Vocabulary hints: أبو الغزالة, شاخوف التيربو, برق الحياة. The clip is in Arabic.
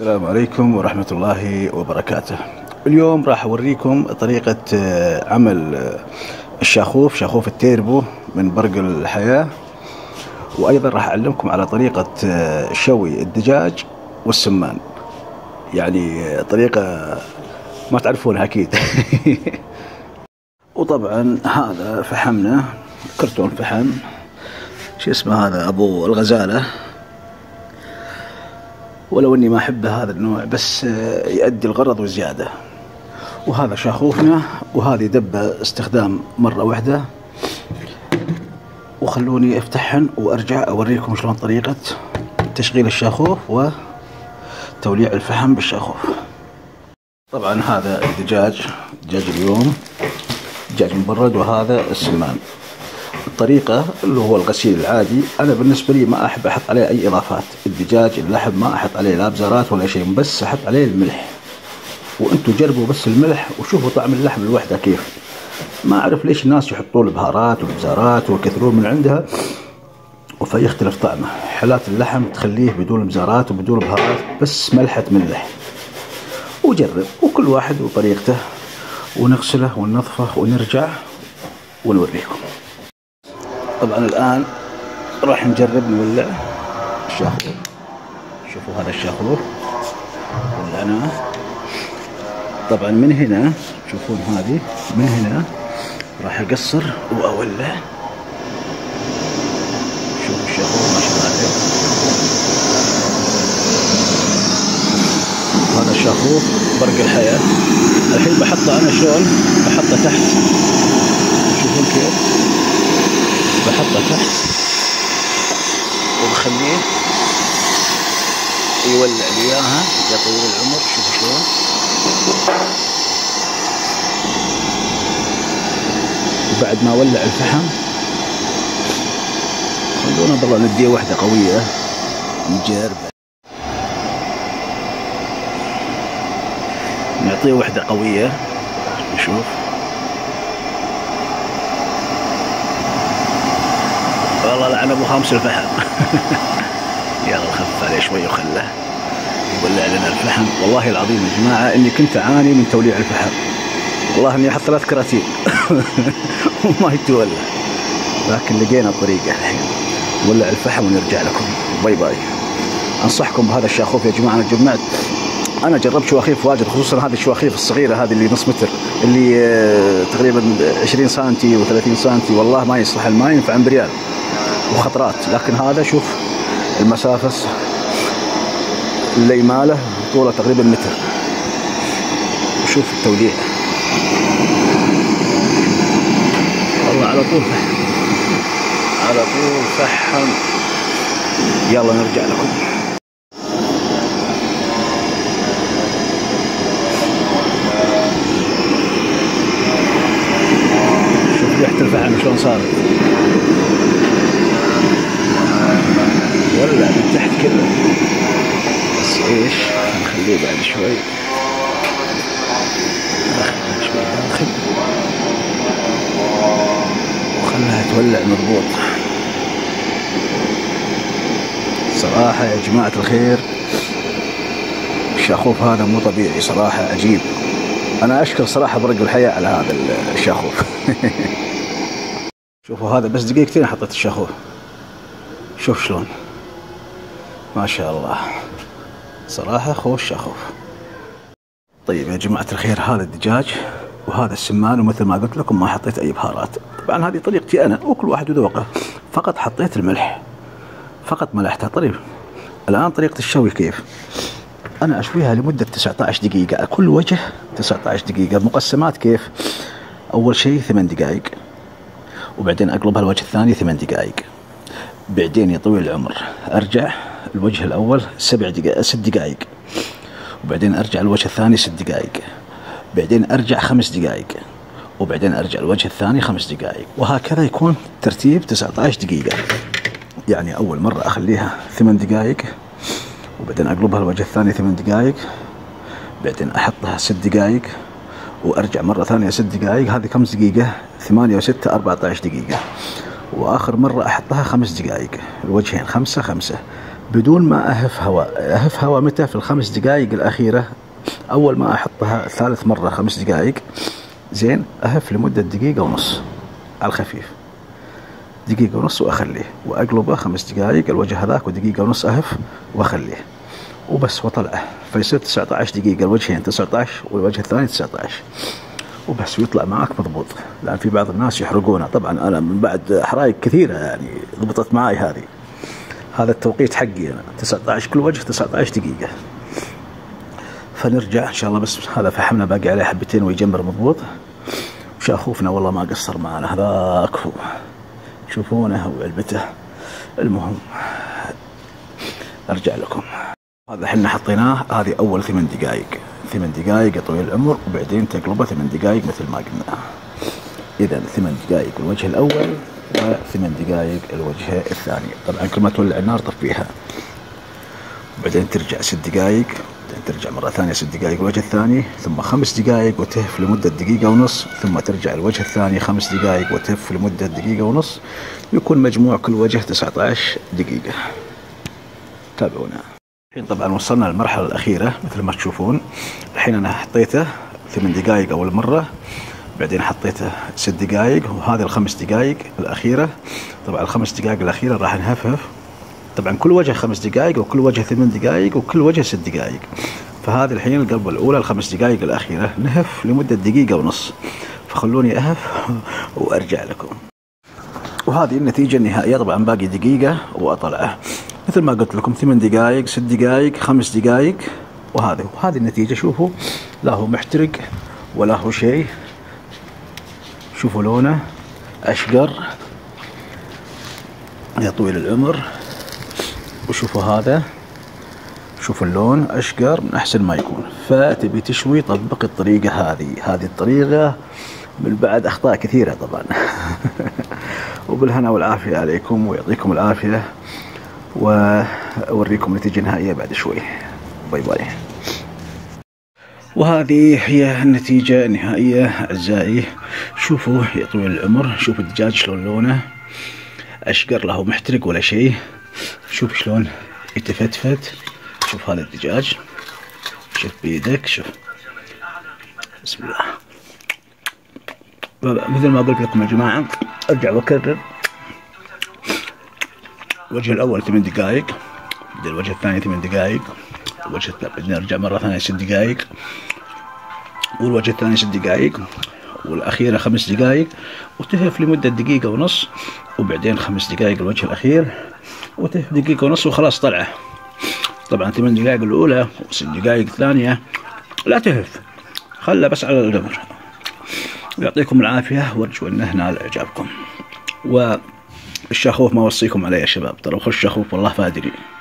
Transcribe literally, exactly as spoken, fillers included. السلام عليكم ورحمة الله وبركاته. اليوم راح أوريكم طريقة عمل الشاخوف شاخوف التيربو من برق الحياة، وأيضا راح أعلمكم على طريقة شوي الدجاج والسمان، يعني طريقة ما تعرفونها أكيد. وطبعا هذا فحمنا كرتون فحم، شو اسمه هذا، أبو الغزالة، ولو اني ما احب هذا النوع بس يؤدي الغرض وزياده. وهذا شاخوفنا، وهذه دبه استخدام مره واحده. وخلوني افتحهن وارجع اوريكم شلون طريقه تشغيل الشاخوف وتوليع الفحم بالشاخوف. طبعا هذا الدجاج، دجاج اليوم، دجاج مبرد، وهذا السمان. الطريقة اللي هو الغسيل العادي، أنا بالنسبة لي ما أحب أحط عليه أي إضافات، الدجاج اللحم ما أحط عليه لا بزارات ولا شيء، بس أحط عليه الملح. وأنتوا جربوا بس الملح وشوفوا طعم اللحم لوحده كيف. ما أعرف ليش الناس يحطوا البهارات والبزارات ويكثرون من عندها وفيختلف طعمه. حالات اللحم تخليه بدون بزارات وبدون بهارات، بس ملحة ملح. وجرب، وكل واحد وطريقته، ونغسله وننظفه ونرجع ونوريكم. طبعا الان راح نجرب نولع الشاخوف. شوفوا هذا الشاخوف ولعناه. طبعا من هنا تشوفون هذه، من هنا راح اقصر واولع. شوفوا الشاخوف ما شاء الله عليه. هذا الشاخوف برق الحياة. الحين بحطه انا شلون؟ بحطه تحت، شوفون كيف بحطه تحت وبخليه يولع لي اياها يا طويل العمر. شوفوا شلون، وبعد ما ولع الفحم خلونا بالله نديه واحده قويه نجرب، نعطيه واحده قويه نشوف. والله لعن ابو خامس الفحم. يلا خف عليه شوي وخله يولع لنا الفحم. والله العظيم يا جماعه اني كنت اعاني من توليع الفحم، والله اني احط ثلاث كراتين وما يتولع، لكن لقينا الطريقه الحين. نولع الفحم ونرجع لكم. باي باي. انصحكم بهذا الشاخوف يا جماعه. انا جمعت، انا جربت شواخيف واجد، خصوصا هذه الشواخيف الصغيره هذه اللي نص متر، اللي تقريبا عشرين سنتي وثلاثين سنتي، والله ما يصلح الماء، ينفع بريال وخطرات. لكن هذا شوف المسافة اللي ماله طوله تقريبا متر، وشوف التوليع والله على طول فحم، على طول فحم. يلا نرجع لكم. شوف ريحة الفحم شلون صارت، ولع من تحت كله. بس ايش، نخليه بعد شوي، نخليه شوي داخل وخلها تولع مضبوط. صراحة يا جماعة الخير الشاخوف هذا مو طبيعي، صراحة عجيب. أنا أشكر صراحة برق الحياة على هذا الشاخوف. شوفوا هذا بس دقيقتين حطيت الشاخوف، شوف شلون ما شاء الله، صراحة خوش شاخوف. طيب يا جماعة الخير، هذا الدجاج وهذا السمان، ومثل ما قلت لكم ما حطيت أي بهارات. طبعا هذه طريقتي أنا، وكل واحد وذوقه، فقط حطيت الملح، فقط ملحتها. طيب الآن طريقة الشوي كيف؟ أنا أشويها لمدة تسعة عشر دقيقة، كل وجه تسعة عشر دقيقة. مقسمات كيف؟ أول شيء ثمان دقائق، وبعدين أقلبها الوجه الثاني ثمان دقائق، بعدين يا طويل العمر أرجع الوجه الأول سبع دقائق ست دقائق، وبعدين أرجع الوجه الثاني ست دقائق، بعدين أرجع خمس دقائق، وبعدين أرجع الوجه الثاني خمس دقائق، وهكذا يكون ترتيب تسعة عشر دقيقة. يعني أول مرة أخليها ثمان دقائق، وبعدين أقلبها الوجه الثاني ثمان دقائق، بعدين أحطها ست دقائق، وأرجع مرة ثانية ست دقائق. هذه خمس دقيقة، ثمانية وستة أربعة عشر دقيقة. وآخر مرة أحطها خمس دقائق، الوجهين خمسة خمسة، بدون ما أهف هواء. أهف هواء متى؟ في الخمس دقائق الأخيرة، أول ما أحطها ثالث مرة خمس دقائق زين، أهف لمدة دقيقة ونص على الخفيف، دقيقة ونص وأخليه، وأقلبه خمس دقائق الوجه هذاك ودقيقة ونص أهف وأخليه وبس، وطلعه فيصير تسعة عشر دقيقة الوجهين، تسعة عشر والوجه الثاني تسعة عشر وبس، ويطلع معك مضبوط. لأن في بعض الناس يحرقونه، طبعا أنا من بعد حرائق كثيرة يعني ضبطت معي هذه، هذا التوقيت حقي أنا تسعة عشر كل وجه تسعة عشر دقيقة. فنرجع إن شاء الله، بس هذا فحمنا باقي عليه حبتين ويجمر مضبوط. وشاخوفنا والله ما قصر معنا، هذاك هو تشوفونه وعلبته. المهم أرجع لكم، هذا احنا حطيناه، هذه أول ثمان دقائق، ثمان دقائق يا طويل العمر، وبعدين تقلبه ثمان دقائق مثل ما قلنا. إذا ثمان دقائق الوجه الأول وثمان دقائق الوجه الثاني، طبعا كل ما تولع النار طفيها، وبعدين ترجع ست دقائق، بعدين ترجع مرة ثانية ست دقائق الوجه الثاني، ثم خمس دقائق وتهف لمدة دقيقة ونص، ثم ترجع الوجه الثاني خمس دقائق وتهف لمدة دقيقة ونص، يكون مجموع كل وجه تسعة عشر دقيقة. تابعونا. الحين طبعا وصلنا للمرحلة الأخيرة مثل ما تشوفون، الحين أنا حطيته ثمان دقائق أول مرة، بعدين حطيته ست دقائق، وهذه الخمس دقائق الأخيرة. طبعا الخمس دقائق الأخيرة راح نهفهف، طبعا كل وجه خمس دقائق وكل وجه ثمان دقائق وكل وجه ست دقائق. فهذه الحين القلبة الأولى الخمس دقائق الأخيرة نهف لمدة دقيقة ونص، فخلوني أهف وأرجع لكم. وهذه النتيجة النهائية، طبعا باقي دقيقة وأطلعه مثل ما قلت لكم، ثمان دقائق ست دقائق خمس دقائق، وهذه وهذه النتيجة. شوفوا لا هو محترق ولا هو شيء، شوفوا لونه أشقر يا طويل العمر، وشوفوا هذا، شوفوا اللون أشقر من أحسن ما يكون. فتبي تشوي طبق الطريقة هذه، هذه الطريقة من بعد أخطاء كثيرة طبعا. وبالهنا والعافية عليكم ويعطيكم العافية، وأوريكم النتيجة النهائية بعد شوي. باي باي. وهذه هي النتيجة النهائية أعزائي، شوفوا يا طويل العمر، شوفوا الدجاج شلون لونه أشقر، له محترق ولا شيء، شوف شلون يتفتفت، شوف هذا الدجاج، شوف بيدك، شوف بسم الله. مثل ما قلت لكم يا جماعة، أرجع وأكرر، الوجه الأول ثمان دقائق، بعدين الوجه الثاني ثمان دقائق، الوجه الثاني بعدين أرجع مرة ثانية ست دقائق، والوجه الثاني ست دقائق، والأخيرة خمس دقائق، وتهف لمدة دقيقة ونص، وبعدين خمس دقائق الوجه الأخير وتهف دقيقة ونص وخلاص طلعه. طبعا ثمان دقائق الأولى وست دقائق الثانية لا تهف، خلها بس على النار. يعطيكم العافية، وأرجو أنه نال إعجابكم. و الشاخوف ما وصيكم عليه يا شباب، ترى خش شاخوف والله فادري.